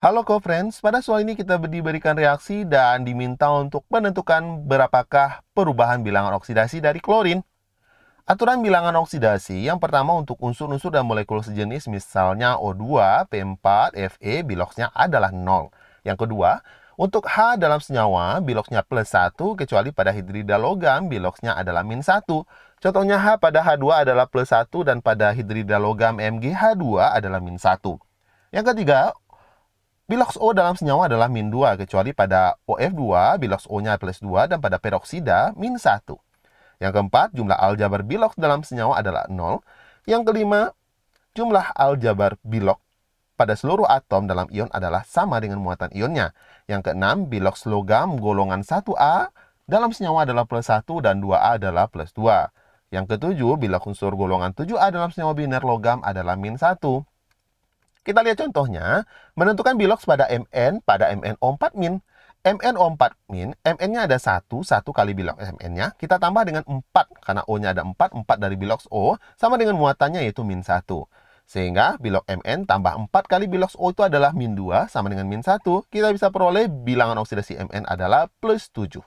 Halo co-friends, pada soal ini kita diberikan reaksi dan diminta untuk menentukan berapakah perubahan bilangan oksidasi dari klorin. Aturan bilangan oksidasi yang pertama untuk unsur-unsur dan molekul sejenis misalnya O2, P4, Fe, biloxnya adalah 0. Yang kedua, untuk H dalam senyawa, biloxnya plus 1 kecuali pada hidrida logam, biloxnya adalah min 1. Contohnya H pada H2 adalah plus 1 dan pada hidrida logam MgH2 adalah min 1. Yang ketiga, bilox O dalam senyawa adalah min 2, kecuali pada OF2, bilox O-nya plus 2, dan pada peroksida, min 1. Yang keempat, jumlah aljabar bilox dalam senyawa adalah 0. Yang kelima, jumlah aljabar bilox pada seluruh atom dalam ion adalah sama dengan muatan ionnya. Yang keenam, bilox logam golongan 1A dalam senyawa adalah plus 1, dan 2A adalah plus 2. Yang ketujuh, bilox unsur golongan 7A dalam senyawa biner logam adalah min 1. Kita lihat contohnya, menentukan bilox pada Mn pada MnO4 min. MnO4 min, Mn-nya ada 1, 1 kali bilox Mn-nya. Kita tambah dengan 4, karena O-nya ada 4, 4 dari bilox O, sama dengan muatannya yaitu min 1. Sehingga bilox Mn tambah 4 kali bilox O itu adalah min 2, sama dengan min 1. Kita bisa peroleh bilangan oksidasi Mn adalah plus 7.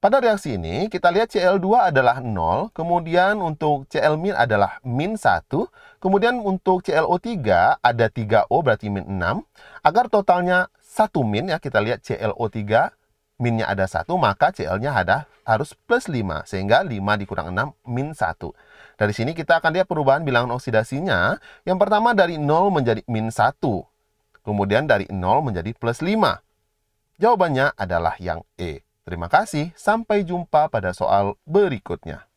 Pada reaksi ini, kita lihat Cl2 adalah 0, kemudian untuk Cl min adalah min 1, kemudian untuk ClO3 ada 3O berarti min 6, agar totalnya 1 min, ya kita lihat ClO3 minnya ada 1, maka Cl-nya harus plus 5, sehingga 5 dikurang 6 min 1. Dari sini kita akan lihat perubahan bilangan oksidasinya, yang pertama dari 0 menjadi min 1, kemudian dari 0 menjadi plus 5. Jawabannya adalah yang E. Terima kasih, sampai jumpa pada soal berikutnya.